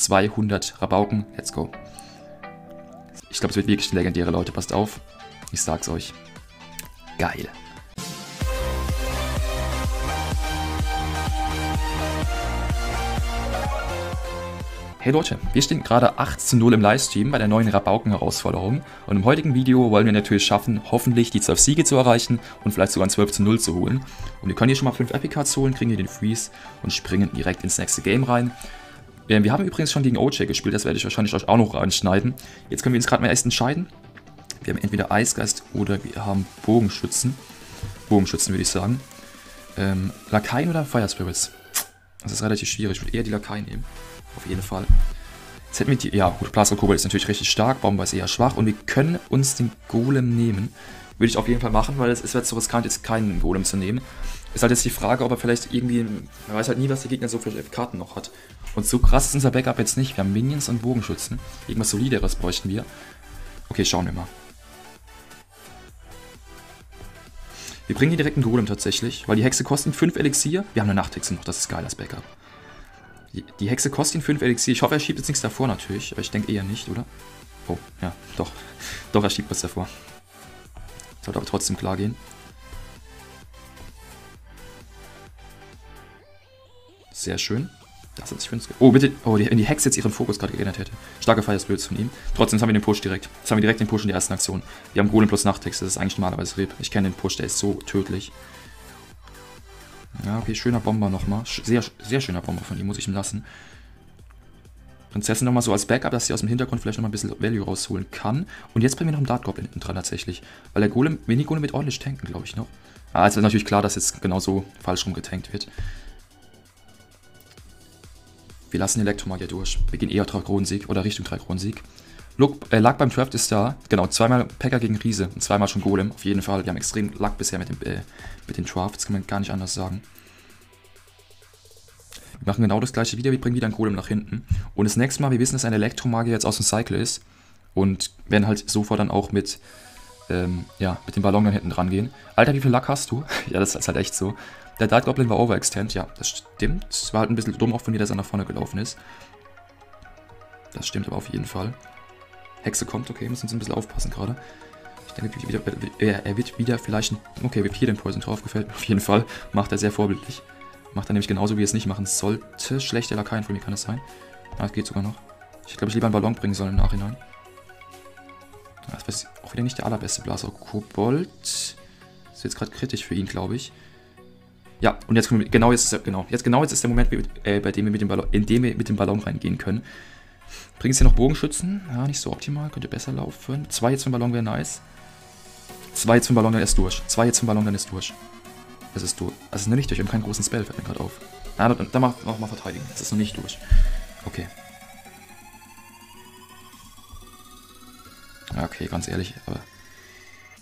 200 Rabauken. Let's go. Ich glaube, es wird wirklich eine legendäre, Leute. Passt auf. Ich sag's euch. Geil. Hey Leute, wir stehen gerade 8:0 im Livestream bei der neuen Rabauken-Herausforderung und im heutigen Video wollen wir natürlich schaffen, hoffentlich die 12 Siege zu erreichen und vielleicht sogar ein 12:0 zu holen. Und wir können hier schon mal 5 Epic Cards holen, kriegen hier den Freeze und springen direkt ins nächste Game rein. Wir haben übrigens schon gegen OJ gespielt, das werde ich wahrscheinlich euch auch noch reinschneiden. Jetzt können wir uns gerade mal erst entscheiden. Wir haben entweder Eisgeist oder wir haben Bogenschützen. Bogenschützen würde ich sagen. Lakaien oder Fire Spirits? Das ist relativ schwierig, ich würde eher die Lakaien nehmen. Auf jeden Fall. Jetzt hätten wir die. Ja, gut, Plasma Kobold ist natürlich richtig stark. Baumbar ist eher schwach. Und wir können uns den Golem nehmen. Würde ich auf jeden Fall machen, weil es wäre zu riskant, jetzt keinen Golem zu nehmen. Ist halt jetzt die Frage, ob er vielleicht irgendwie. Man weiß halt nie, was der Gegner so für Karten noch hat. Und so krass ist unser Backup jetzt nicht. Wir haben Minions und Bogenschützen. Irgendwas Solideres bräuchten wir. Okay, schauen wir mal. Wir bringen hier direkt einen Golem tatsächlich, weil die Hexe kostet 5 Elixier. Wir haben eine Nachthexe noch. Das ist geil, das Backup. Die Hexe kostet ihn 5 Elixier. Ich hoffe, er schiebt jetzt nichts davor natürlich, aber ich denke eher nicht, oder? Oh, ja, doch. Doch, er schiebt was davor. Sollte aber trotzdem klar gehen. Sehr schön. Das hat sich für uns... Oh, bitte. Oh, wenn die Hexe jetzt ihren Fokus gerade geändert hätte. Starke Feierspilz von ihm. Trotzdem, jetzt haben wir den Push direkt. Jetzt haben wir direkt den Push in der ersten Aktion. Wir haben Golem plus Nachthexe. Das ist eigentlich normalerweise Reb. Ich kenne den Push, der ist so tödlich. Ja, okay, schöner Bomber nochmal. Sehr, sehr schöner Bomber von ihm, muss ich ihm lassen. Prinzessin nochmal so als Backup, dass sie aus dem Hintergrund vielleicht nochmal ein bisschen Value rausholen kann. Und jetzt bringen wir noch einen Dart Goblin hinten dran tatsächlich. Weil der Golem, Mini-Golem wird ordentlich tanken, glaube ich noch. Ah, es ist natürlich klar, dass jetzt genau so falsch rum getankt wird. Wir lassen Elektromagier durch. Wir gehen eher Drakronensieg oder Richtung Drakronensieg. Luck beim Draft ist da. Genau, 2-mal Packer gegen Riese und 2-mal schon Golem. Auf jeden Fall, wir haben extrem Luck bisher mit den Drafts, kann man gar nicht anders sagen. Wir machen genau das gleiche wieder, wir bringen wieder einen Golem nach hinten. Und das nächste Mal, wir wissen, dass ein Elektromagier jetzt aus dem Cycle ist. Und werden halt sofort dann auch mit dem Ballon dann hinten dran gehen. Alter, wie viel Luck hast du? Ja, das ist halt echt so. Der Dark Goblin war overextend, ja, das stimmt. Es war halt ein bisschen dumm auch von mir, dass er nach vorne gelaufen ist. Das stimmt aber auf jeden Fall. Hexe kommt, okay, müssen uns ein bisschen aufpassen gerade. Ich denke, er wird wieder vielleicht... Okay, wir haben hier den Poison drauf, gefällt mir auf jeden Fall. Macht er sehr vorbildlich. Macht er nämlich genauso, wie er es nicht machen sollte. Schlechter Lakaien von mir kann es sein. Ah, das geht sogar noch. Ich glaube, ich lieber einen Ballon bringen sollen im Nachhinein. Das ist auch wieder nicht der allerbeste Blaser. Kobold. Das ist jetzt gerade kritisch für ihn, glaube ich. Ja, und jetzt können wir... Genau, jetzt ist der Moment, bei dem wir mit dem Ballon reingehen können. Bringst hier noch Bogenschützen? Ja, nicht so optimal. Könnte besser laufen. 2 jetzt vom Ballon wäre nice. 2 jetzt vom Ballon, dann ist durch. 2 jetzt vom Ballon, dann ist durch. Das ist durch. Das ist noch nicht durch. Wir haben keinen großen Spell, fällt mir gerade auf. Na, dann machen wir nochmal verteidigen. Das ist noch nicht durch. Okay. Okay, ganz ehrlich, aber...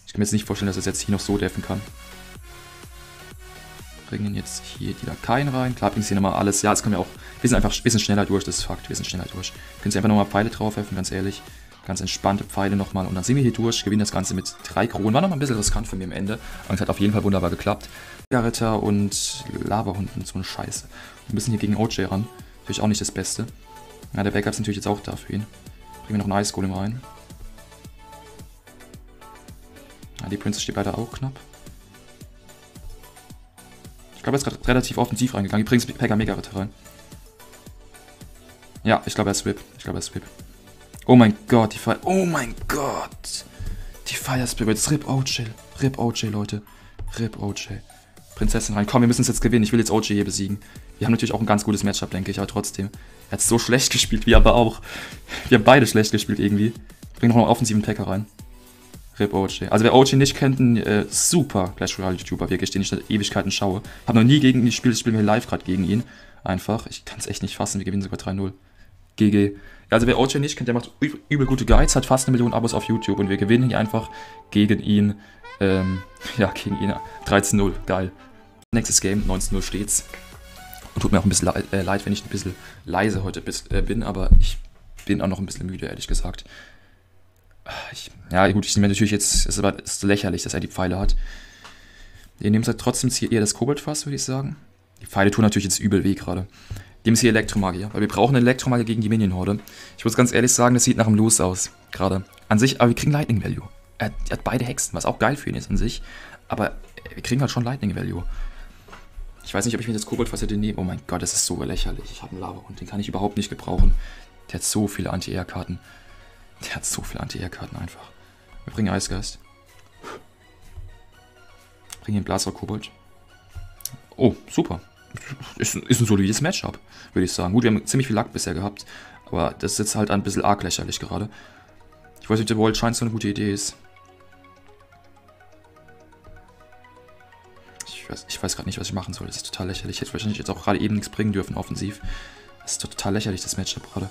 Ich kann mir jetzt nicht vorstellen, dass er es jetzt hier noch so deffen kann. Bringen jetzt hier die Lakaien rein. Klar, bringen sie nochmal alles. Ja, das können wir auch. Wir sind einfach ein bisschen schneller durch, das ist Fakt. Wir sind schneller durch. Können sie einfach nochmal Pfeile draufwerfen, ganz ehrlich. Ganz entspannte Pfeile nochmal. Und dann sind wir hier durch. Gewinnen das Ganze mit 3 Kronen. War nochmal ein bisschen riskant für mich am Ende. Aber es hat auf jeden Fall wunderbar geklappt. Garretter und Laberhund und so eine Scheiße. Wir müssen hier gegen OJ ran. Natürlich auch nicht das Beste. Ja, der Backup ist natürlich jetzt auch da für ihn. Bringen wir noch einen Ice Golem rein. Ja, die Princess steht leider auch knapp. Ich glaube, er ist gerade relativ offensiv reingegangen. Übrigens, Pekka Mega-Ritter rein. Ja, ich glaube, er ist Whip. Oh mein Gott, die Fire... Oh mein Gott! Die Fire Spirits. RIP OJ. RIP OJ, Leute. RIP OJ. Prinzessin rein. Komm, wir müssen es jetzt gewinnen. Ich will jetzt OJ hier besiegen. Wir haben natürlich auch ein ganz gutes Matchup, denke ich. Aber trotzdem. Er hat so schlecht gespielt, wie aber auch. Wir haben beide schlecht gespielt, irgendwie. Bring noch einen offensiven Pekka rein. RIP OJ. Also wer OJ nicht kennt, ein super Clash Royale-YouTuber, wirklich, den ich seit Ewigkeiten schaue. Hab noch nie gegen ihn gespielt, ich spiele mir live gerade gegen ihn. Einfach, ich kann es echt nicht fassen, wir gewinnen sogar 3-0. GG. Also wer OJ nicht kennt, der macht übel gute Guides, hat fast 1 Million Abos auf YouTube und wir gewinnen hier einfach gegen ihn, gegen ihn 13-0, geil. Nächstes Game, 19-0 steht's. Und tut mir auch ein bisschen leid, wenn ich ein bisschen leise heute bin, aber ich bin auch noch ein bisschen müde, ehrlich gesagt. Ja gut, ich nehme natürlich jetzt, es ist lächerlich, dass er die Pfeile hat. Wir nehmen halt trotzdem hier eher das Koboldfass, würde ich sagen. Die Pfeile tun natürlich jetzt übel weh gerade. Geben Sie Elektromagier, weil wir brauchen einen Elektromagier gegen die Minion-Horde. Ich muss ganz ehrlich sagen, das sieht nach einem Loose aus, gerade. An sich, aber wir kriegen Lightning Value. Er hat beide Hexen, was auch geil für ihn ist an sich. Aber wir kriegen halt schon Lightning Value. Ich weiß nicht, ob ich mir das Kobold-Facette nehme. Oh mein Gott, das ist so lächerlich. Ich habe einen Lava und den kann ich überhaupt nicht gebrauchen. Der hat so viele Anti-Air-Karten. Der hat so viele Anti-Air-Karten einfach. Wir bringen Eisgeist. Bringen den Blaser-Kobold. Oh, super. Ist ein solides Matchup, würde ich sagen. Gut, wir haben ziemlich viel Lack bisher gehabt. Aber das ist jetzt halt ein bisschen arg lächerlich gerade. Ich weiß nicht, ob der World Shine so eine gute Idee ist. Ich weiß gerade nicht, was ich machen soll. Das ist total lächerlich. Ich hätte wahrscheinlich jetzt auch gerade eben nichts bringen dürfen, offensiv. Das ist total lächerlich, das Matchup gerade.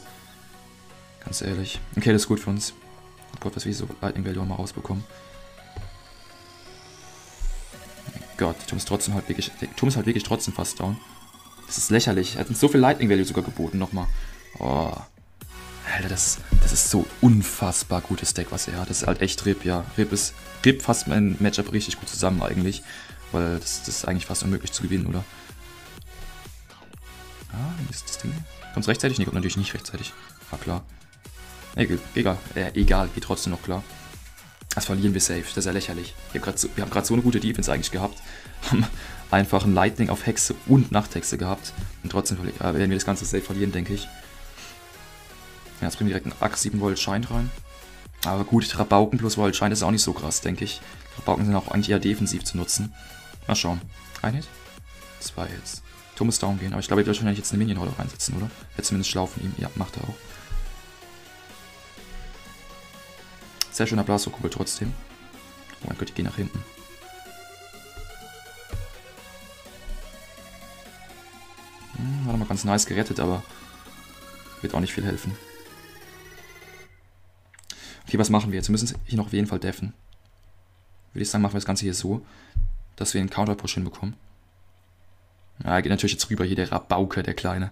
Ganz ehrlich. Okay, das ist gut für uns. Oh Gott, was wir so Lightning Value mal rausbekommen. Oh Gott, der Turm ist trotzdem halt wirklich. Der Turm ist halt wirklich trotzdem fast down. Das ist lächerlich. Er hat uns so viel Lightning Value sogar geboten nochmal. Oh. Alter, das ist so unfassbar gutes Deck, was er hat. Das ist halt echt RIP, ja. RIP fasst mein Matchup richtig gut zusammen eigentlich. Weil das ist eigentlich fast unmöglich zu gewinnen, oder? Ah, ist das Ding. Kommt's rechtzeitig? Nee, kommt natürlich nicht rechtzeitig. War klar. Egal, geht trotzdem noch klar. Das verlieren wir safe, das ist ja lächerlich. Wir haben gerade so eine gute Defense eigentlich gehabt. Haben einfach ein Lightning auf Hexe und Nachthexe gehabt. Und trotzdem werden wir das ganze safe verlieren, denke ich. Ja, jetzt bringen wir direkt einen Axe 7 Volt Shine rein. Aber gut, Rabauken plus Volt Shine ist auch nicht so krass, denke ich. Rabauken sind auch eigentlich eher defensiv zu nutzen. Mal schauen. Ein Hit? Zwei Hits. Turm muss down gehen, aber ich glaube, er wird wahrscheinlich jetzt eine Minion-Horde reinsetzen, oder? Wäre zumindest schlau von ihm. Ja, macht er auch. Sehr schöner Blasterkugel trotzdem. Oh mein Gott, die gehen nach hinten. Hm, war nochmal ganz nice gerettet, aber wird auch nicht viel helfen. Okay, was machen wir jetzt? Wir müssen hier noch auf jeden Fall deffen. Würde ich sagen, machen wir das Ganze hier so, dass wir einen Counter-Push hinbekommen. Ja, geht natürlich jetzt rüber hier, der Rabauke, der Kleine.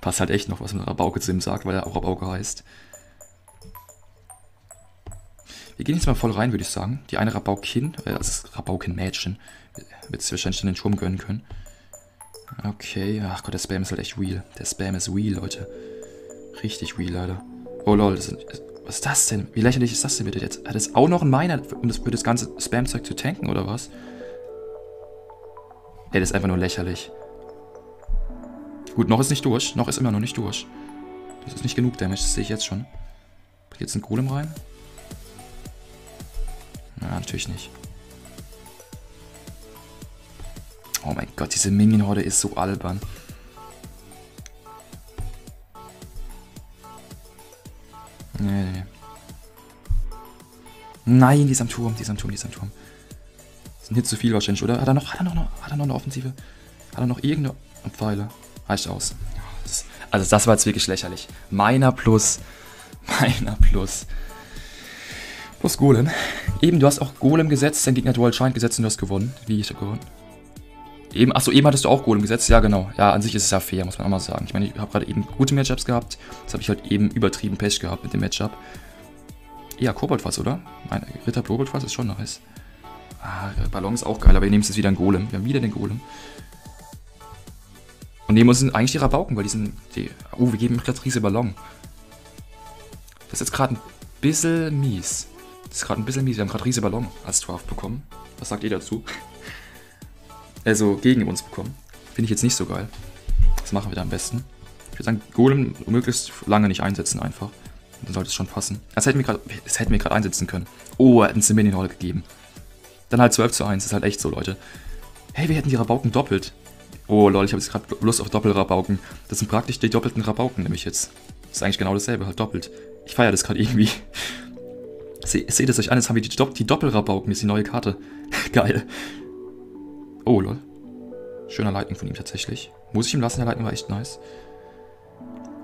Passt halt echt noch, was man Rabauke zu ihm sagt, weil er auch Rabauke heißt. Wir gehen jetzt mal voll rein, würde ich sagen. Die eine Rabaukin, das ist Rabaukin-Mädchen, wird es wahrscheinlich dann den Turm gönnen können. Okay, ach Gott, der Spam ist halt echt real. Der Spam ist real, Leute. Richtig real, leider. Oh lol, das sind... Was ist das denn? Wie lächerlich ist das denn bitte jetzt? Hat es auch noch einen Miner, um das für das ganze Spam-Zeug zu tanken, oder was? Ey, das ist einfach nur lächerlich. Gut, noch ist nicht durch. Noch ist immer noch nicht durch. Das ist nicht genug Damage, das sehe ich jetzt schon. Bringt jetzt ein Golem rein? Na, natürlich nicht. Oh mein Gott, diese Minion-Horde ist so albern. Nee. Nein, die ist am Turm, die ist am Turm, die ist am Turm. Das ist nicht zu viel wahrscheinlich, oder? Hat er noch eine Offensive? Hat er noch irgendeine Pfeile? Reicht aus. Also das war jetzt wirklich lächerlich. Plus Golem. Eben, du hast auch Golem gesetzt, dein Gegner hat World Shine gesetzt und du hast gewonnen. Wie, ich hab gewonnen? Eben, achso, eben hattest du auch Golem gesetzt, ja genau. Ja, an sich ist es ja fair, muss man auch mal sagen. Ich meine, ich habe gerade eben gute Matchups gehabt. Jetzt habe ich halt eben übertrieben Pech gehabt mit dem Matchup. Ja, Koboldfass, oder? Nein, Ritter Koboldfass ist schon nice. Ah, Ballon ist auch geil, aber wir nehmen jetzt wieder einen Golem. Wir haben wieder den Golem. Und nehmen uns eigentlich die Rabauken, weil die sind... Oh, wir geben gerade riesen Ballon. Das ist jetzt gerade ein bisschen mies. Wir haben gerade riesen Ballon als Draft bekommen. Was sagt ihr dazu? Also gegen uns bekommen. Finde ich jetzt nicht so geil. Das machen wir da am besten. Ich würde sagen, Golem möglichst lange nicht einsetzen einfach. Dann sollte es schon passen. Das hätten wir gerade einsetzen können. Oh, er hat uns eine Minion-Horde gegeben. Dann halt 12:1. Das ist halt echt so, Leute. Hey, wir hätten die Rabauken doppelt. Oh, lol, ich habe jetzt gerade Lust auf Doppelrabauken. Das sind praktisch die doppelten Rabauken, nämlich jetzt. Das ist eigentlich genau dasselbe, halt doppelt. Ich feiere das gerade irgendwie. Seht es euch an, jetzt haben wir die Doppelrabauken. Das ist die neue Karte. Geil. Oh, lol. Schöner Lightning von ihm tatsächlich. Muss ich ihm lassen, der Lightning war echt nice.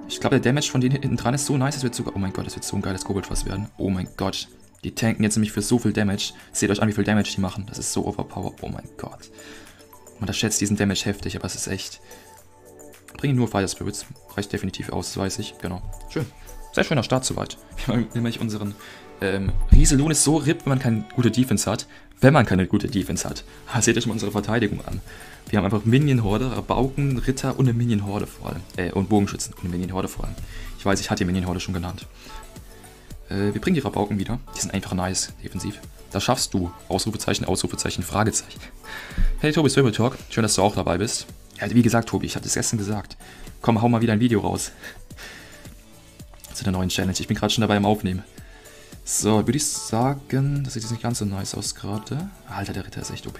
Ich glaube, der Damage von denen hinten dran ist so nice, dass wir sogar... Oh mein Gott, das wird so ein geiles Koboldfass werden. Oh mein Gott. Die tanken jetzt nämlich für so viel Damage. Seht euch an, wie viel Damage die machen. Das ist so overpowered. Oh mein Gott. Man unterschätzt diesen Damage heftig, aber es ist echt... Bringen nur Fire Spirits. Reicht definitiv aus, das weiß ich. Genau. Schön. Sehr schöner Start soweit. Wir haben nämlich unseren Riese Lohn ist so RIP, wenn man keine gute Defense hat. Seht euch mal unsere Verteidigung an. Wir haben einfach Minion-Horde, Rabauken, Ritter und eine Minion-Horde vor allem. Und Bogenschützen und eine Minion-Horde vor allem. Ich weiß, ich hatte die Minion-Horde schon genannt. Wir bringen die Rabauken wieder. Die sind einfach nice, defensiv. Das schaffst du. Ausrufezeichen, Ausrufezeichen, Fragezeichen. Hey Tobi, Swivel Talk. Schön, dass du auch dabei bist. Ja, wie gesagt, Tobi, ich habe das gestern gesagt. Komm, hau mal wieder ein Video raus. Zu der neuen Challenge. Ich bin gerade schon dabei am Aufnehmen. So, würde ich sagen, das sieht jetzt nicht ganz so nice aus gerade. Alter, der Ritter ist echt OP.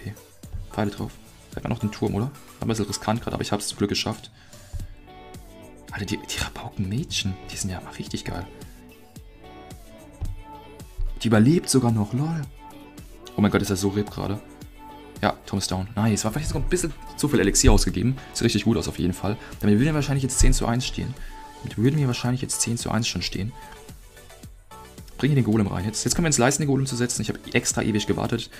Pfeile drauf. Vielleicht mal noch den Turm, oder? War ein bisschen riskant gerade, aber ich habe es zum Glück geschafft. Alter, die Rabauken-Mädchen, die sind ja mal richtig geil. Die überlebt sogar noch, lol. Oh mein Gott, ist er so RIP gerade. Ja, Tom ist down. Nice. War vielleicht sogar ein bisschen zu viel Elixier ausgegeben. Sieht richtig gut aus auf jeden Fall. Damit würden wir wahrscheinlich jetzt 10:1 stehen. Bring hier den Golem rein. Jetzt können wir uns leisten, den Golem zu setzen. Ich habe extra ewig gewartet.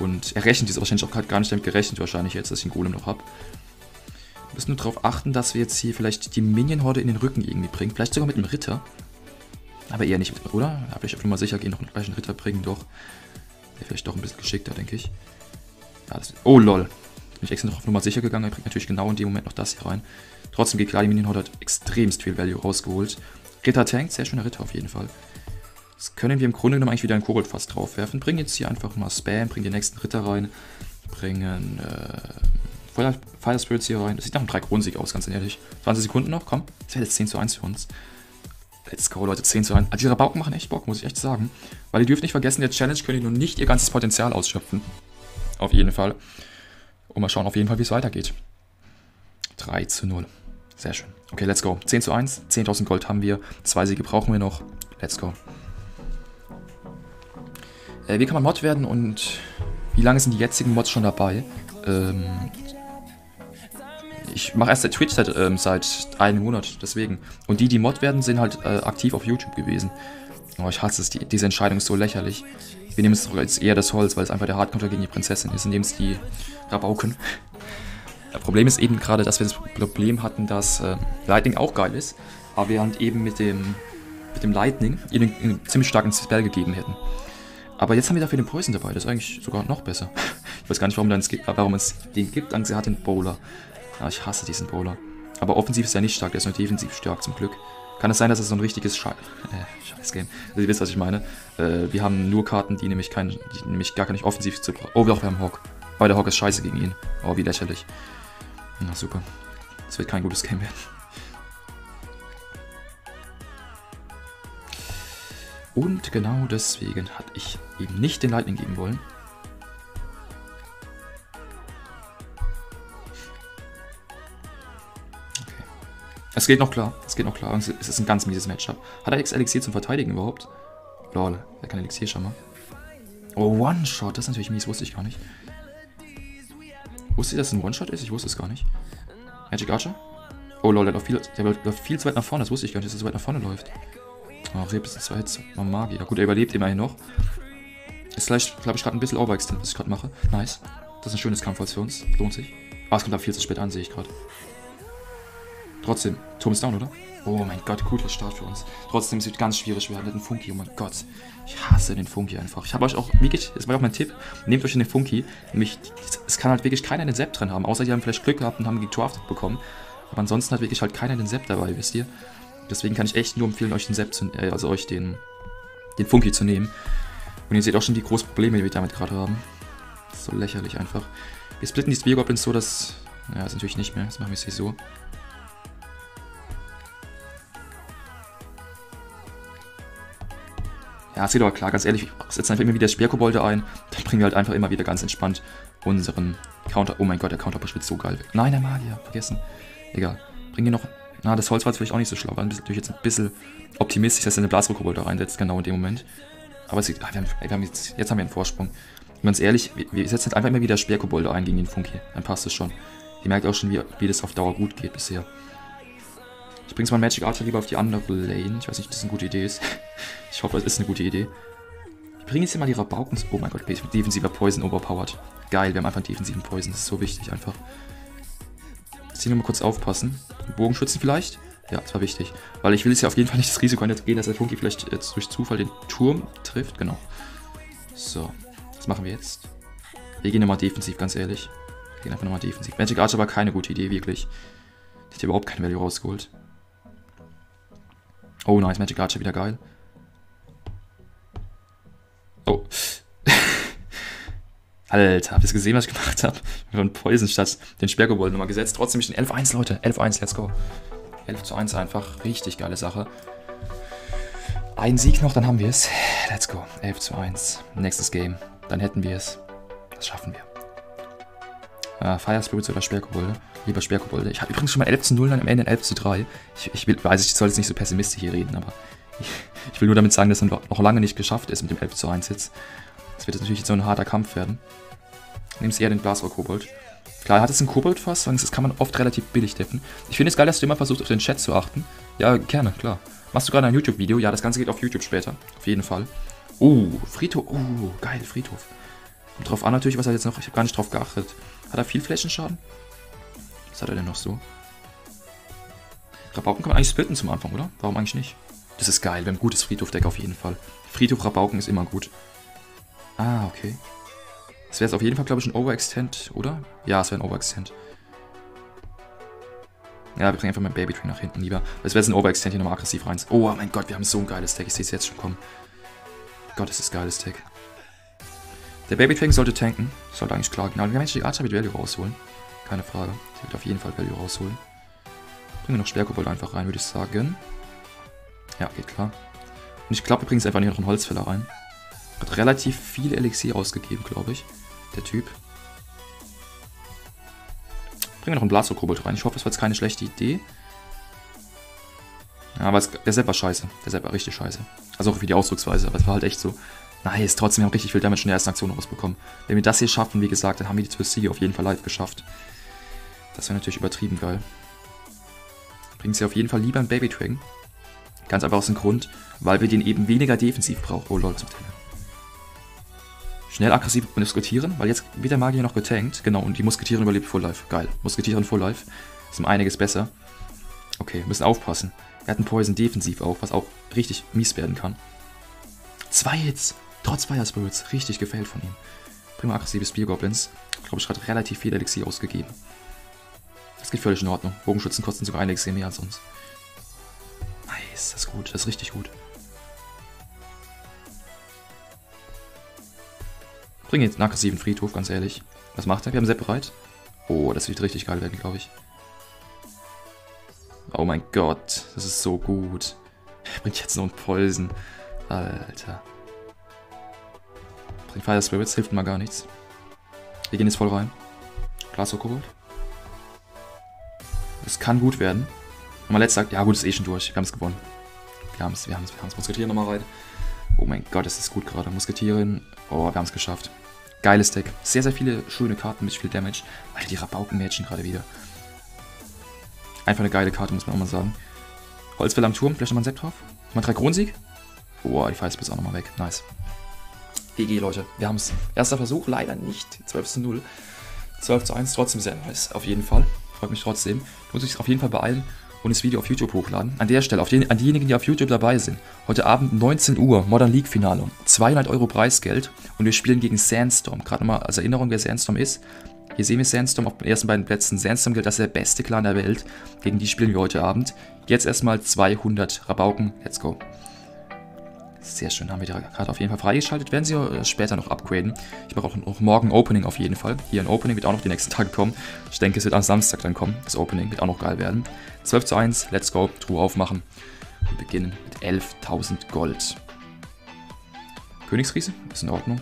Und er rechnet jetzt wahrscheinlich auch gerade gar nicht damit gerechnet, wahrscheinlich jetzt, dass ich den Golem noch habe. Wir müssen nur darauf achten, dass wir jetzt hier vielleicht die Minion-Horde in den Rücken irgendwie bringen. Vielleicht sogar mit einem Ritter. Aber eher nicht, oder? Da bin ich auf Nummer sicher, gehen noch gleich einen Ritter bringen, doch. Der vielleicht doch ein bisschen geschickter, denke ich. Ja, das, oh lol. Bin ich extra noch auf Nummer sicher gegangen. Er bringt natürlich genau in dem Moment noch das hier rein. Trotzdem geht klar, die Minion-Horde hat extremst viel Value rausgeholt. Ritter-Tank, sehr schöner Ritter auf jeden Fall. Jetzt können wir im Grunde genommen eigentlich wieder einen Kobold fast draufwerfen. Bringen jetzt hier einfach mal Spam, bringen den nächsten Ritter rein, bringen Fire Spirits hier rein. Das sieht nach einem 3-Kronen-Sieg aus, ganz ehrlich. 20 Sekunden noch, komm. Das wäre jetzt 10:1 für uns. Let's go, Leute, 10:1. Also, die Rabauken machen echt Bock, muss ich echt sagen. Weil ihr dürft nicht vergessen, in der Challenge könnt ihr nur nicht ihr ganzes Potenzial ausschöpfen. Auf jeden Fall. Und mal schauen, auf jeden Fall, wie es weitergeht. 3:0. Sehr schön. Okay, let's go. 10:1. 10.000 Gold haben wir. 2 Siege brauchen wir noch. Let's go. Wie kann man Mod werden und wie lange sind die jetzigen Mods schon dabei? Ich mache erst der Twitch seit einem Monat, deswegen. Und die Mod werden, sind halt aktiv auf YouTube gewesen. Oh, ich hasse es, diese Entscheidung ist so lächerlich. Wir nehmen jetzt eher das Holz, weil es einfach der Hardcounter gegen die Prinzessin ist, indem es die Rabauken. Das Problem ist eben gerade, dass wir das Problem hatten, dass Lightning auch geil ist, aber wir halt eben mit dem Lightning ihnen einen ziemlich starken Spell gegeben hätten. Aber jetzt haben wir dafür den Poison dabei, das ist eigentlich sogar noch besser. Ich weiß gar nicht, warum es den gibt, Angst, er hat den Bowler. Ja, ich hasse diesen Bowler. Aber offensiv ist er nicht stark, der ist nur defensiv stark, zum Glück. Kann es sein, dass es so ein richtiges Scheiß-Game. Also ihr wisst, was ich meine. Wir haben nur Karten, die nämlich gar nicht offensiv zu brauchen. Oh, doch, wir haben Hawk. Oh, der Hawk ist scheiße gegen ihn. Oh, wie lächerlich. Na super. Das wird kein gutes Game werden. Und genau deswegen hatte ich eben nicht den Lightning geben wollen. Es geht noch klar, es ist ein ganz mieses Matchup. Hat er Elixier zum Verteidigen überhaupt? Lol, er kann Elixier schon mal. Oh, One-Shot, das ist natürlich mies, wusste ich gar nicht. Wusste ihr, dass es ein One-Shot ist? Ich wusste es gar nicht. Magic Archer? Oh lol, der läuft viel zu weit nach vorne, das wusste ich gar nicht, dass er so weit nach vorne läuft. Oh, Reb ist 2 Hits, mal Magier. Gut, er überlebt immerhin noch. Ist vielleicht, glaube ich, gerade ein bisschen overextended, was ich gerade mache. Nice, das ist ein schönes Kampfholz für uns, lohnt sich. Ah, es kommt da viel zu spät an, sehe ich gerade. Trotzdem, Turm ist down, oder? Oh mein Gott, guter Start für uns. Trotzdem, es wird ganz schwierig werden. Den Funky, oh mein Gott. Ich hasse den Funky einfach. Ich habe euch auch, wirklich, das war auch mein Tipp, nehmt euch den Funky. Nämlich, es kann halt wirklich keiner den Sepp drin haben, außer die haben vielleicht Glück gehabt und haben gedraftet bekommen. Aber ansonsten hat wirklich halt keiner den Sepp dabei, wisst ihr? Deswegen kann ich echt nur empfehlen, euch den Sepp zu, also euch den Funky zu nehmen. Und ihr seht auch schon die großen Probleme, die wir damit gerade haben. Das ist so lächerlich einfach. Wir splitten die Spear Goblins so, dass, ja, das ist natürlich nicht mehr, das machen wir jetzt hier so. Ja, es geht aber klar, ganz ehrlich, wir setzen einfach immer wieder Speerkobolde ein, dann bringen wir halt einfach immer wieder ganz entspannt unseren Counter. Oh mein Gott, der Counter-Push wird so geil weg. Nein, der Magier, vergessen. Egal. Bringen wir noch. Na, das Holz war jetzt vielleicht auch nicht so schlau, weil natürlich jetzt ein bisschen optimistisch, dass er eine Blasrohrkobolde reinsetzt, genau in dem Moment. Aber es sieht, jetzt haben wir einen Vorsprung. Ganz ehrlich, wir setzen halt einfach immer wieder Speerkobolde ein gegen den Funk hier, dann passt es schon. Ihr merkt auch schon, wie das auf Dauer gut geht bisher. Ich bringe jetzt mal Magic Archer lieber auf die andere Lane. Ich weiß nicht, ob das eine gute Idee ist. Ich hoffe, es ist eine gute Idee. Ich bringe jetzt hier mal die Rabauken. Oh mein Gott, defensiver Poison overpowered. Geil, wir haben einfach einen defensiven Poison. Das ist so wichtig einfach. Jetzt hier nochmal kurz aufpassen. Bogenschützen vielleicht. Ja, das war wichtig. Weil ich will jetzt ja auf jeden Fall nicht das Risiko gehen, dass der Funky vielleicht jetzt durch Zufall den Turm trifft. Genau. So. Was machen wir jetzt? Wir gehen nochmal defensiv, ganz ehrlich. Wir gehen einfach nochmal defensiv. Magic Archer war keine gute Idee, wirklich. Ich hätte überhaupt kein Value rausgeholt. Oh, nice. Magic Archer, wieder geil. Oh. Alter, habt ihr gesehen, was ich gemacht habe? Ich habe einen Poison statt den Sperrgold nochmal gesetzt. Trotzdem ich den 11-1, Leute. 11-1, let's go. 11:1 einfach. Richtig geile Sache. Ein Sieg noch, dann haben wir es. Let's go. 11:1. Nächstes Game. Dann hätten wir es. Das schaffen wir. Fire Spirits oder Sperrkobolde? Lieber Sperrkobolde. Ich habe übrigens schon mal 11:0, dann am Ende 11:3. Ich weiß, ich soll jetzt nicht so pessimistisch hier reden, aber ich will nur damit sagen, dass es noch lange nicht geschafft ist mit dem 11:1 jetzt. Das wird jetzt natürlich so ein harter Kampf werden. Nimmst eher den Blasrohr-Kobold. Klar, er hat jetzt einen Kobold-Fass, das kann man oft relativ billig deppen. Ich finde es geil, dass du immer versuchst, auf den Chat zu achten. Ja, gerne, klar. Machst du gerade ein YouTube-Video? Ja, das Ganze geht auf YouTube später. Auf jeden Fall. Friedhof. Geil, Friedhof. Kommt drauf an natürlich, was er jetzt noch... Ich habe gar nicht drauf geachtet. Hat er viel Flächenschaden? Was hat er denn noch so? Rabauken kann man eigentlich splitten zum Anfang, oder? Warum eigentlich nicht? Das ist geil, wir haben ein gutes Friedhof-Deck auf jeden Fall. Friedhof-Rabauken ist immer gut. Ah, okay. Das wäre jetzt auf jeden Fall, glaube ich, ein Overextend, oder? Ja, es wäre ein Overextend. Ja, wir bringen einfach mal Baby Tree nach hinten lieber. Das wäre jetzt ein Overextend hier nochmal aggressiv rein. Oh mein Gott, wir haben so ein geiles Tag. Ich sehe es jetzt schon kommen. Gott, ist das geiles Tag. Der Baby Tree sollte tanken. Sollte eigentlich klar gehen. Aber wir haben jetzt die Archer mit Value rausholen. Keine Frage. Der wird auf jeden Fall Value rausholen. Bringen wir noch Sperrkobold einfach rein, würde ich sagen. Ja, geht klar. Und ich glaube, wir bringen es einfach nicht noch einen Holzfäller rein. Hat relativ viel Elixier ausgegeben, glaube ich. Der Typ. Bringen wir noch einen Blasrohr-Kobold rein. Ich hoffe, das war jetzt keine schlechte Idee. Ja, aber der Sepp war scheiße. Der Sepp war richtig scheiße. Also auch wie die Ausdrucksweise, aber es war halt echt so. Nice, trotzdem haben wir richtig viel Damage in der ersten Aktion rausbekommen. Wenn wir das hier schaffen, wie gesagt, dann haben wir die 12 Siege auf jeden Fall live geschafft. Das wäre natürlich übertrieben geil. Bringen sie auf jeden Fall lieber einen Baby Dragon. Ganz einfach aus dem Grund, weil wir den eben weniger defensiv brauchen. Oh lol, zum Teil. Schnell aggressiv mit Musketieren, weil jetzt wird der Magier noch getankt. Genau, und die Musketieren überlebt Full Life. Geil. Musketieren Full Life. Ist um einiges besser. Okay, müssen aufpassen. Er hat einen Poison defensiv auch, was auch richtig mies werden kann. 2 Hits. Trotz Fire Spirits. Richtig gefällt von ihm. Prima aggressive Spear Goblins. Ich glaube, ich hatte relativ viel Elixier ausgegeben. Das geht völlig in Ordnung. Bogenschützen kosten sogar ein Elixier mehr als uns. Nice, das ist gut. Das ist richtig gut. Bring jetzt einen aggressiven Friedhof, ganz ehrlich. Was macht er? Wir haben Sepp bereit. Oh, das wird richtig geil werden, glaube ich. Oh mein Gott, das ist so gut. Er bringt jetzt noch einen Poison. Alter. Bringt Fire Spirits, hilft mal gar nichts. Wir gehen jetzt voll rein. Glasrohr-Kobold. Das kann gut werden. Nochmal letzter. Ja gut, ist eh schon durch. Wir haben es gewonnen. Wir haben es. Musketieren nochmal rein. Oh mein Gott, das ist gut gerade. Musketierin. Oh, wir haben es geschafft. Geiles Deck. Sehr, sehr viele schöne Karten mit viel Damage. Alter, die Rabauken-Mädchen gerade wieder. Einfach eine geile Karte, muss man auch mal sagen. Holzfäller am Turm. Vielleicht nochmal ein Sepp drauf. Nochmal 3 Kronensieg. Oh, die Feißbe ist auch nochmal weg. Nice. GG, Leute. Wir haben es. Erster Versuch. Leider nicht. 12:0. 12:1. Trotzdem sehr nice. Auf jeden Fall. Freut mich trotzdem. Muss ich auf jeden Fall beeilen. Und das Video auf YouTube hochladen. An der Stelle, an diejenigen, die auf YouTube dabei sind. Heute Abend 19 Uhr, Modern League Finale. 200 € Preisgeld und wir spielen gegen Sandstorm. Gerade nochmal als Erinnerung, wer Sandstorm ist. Hier sehen wir Sandstorm auf den ersten beiden Plätzen. Sandstorm gilt als der beste Clan der Welt. Gegen die spielen wir heute Abend. Jetzt erstmal 200 Rabauken. Let's go. Sehr schön, haben wir die Karte auf jeden Fall freigeschaltet. Werden sie später noch upgraden. Ich mache auch noch morgen Opening auf jeden Fall. Hier ein Opening wird auch noch die nächsten Tage kommen. Ich denke, es wird am Samstag dann kommen. Das Opening wird auch noch geil werden. 12:1, let's go. Truhe aufmachen. Wir beginnen mit 11.000 Gold. Königsriese, ist in Ordnung.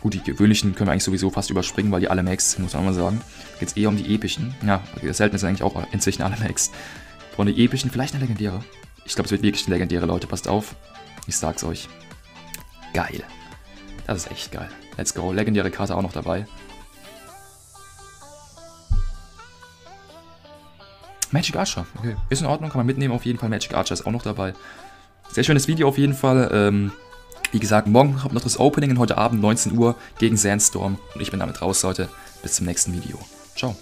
Gut, die gewöhnlichen können wir eigentlich sowieso fast überspringen, weil die alle Max sind, muss man auch mal sagen. Geht es eher um die epischen. Ja, das Seltene ist eigentlich auch inzwischen alle Max. Von den epischen, vielleicht eine legendäre. Ich glaube, es wird wirklich eine legendäre, Leute. Passt auf. Ich sag's euch. Geil. Das ist echt geil. Let's go. Legendäre Karte auch noch dabei. Magic Archer. Okay. Ist in Ordnung, kann man mitnehmen auf jeden Fall. Magic Archer ist auch noch dabei. Sehr schönes Video auf jeden Fall. Wie gesagt, morgen kommt noch das Opening und heute Abend 19 Uhr gegen Sandstorm. Und ich bin damit raus, Leute. Bis zum nächsten Video. Ciao.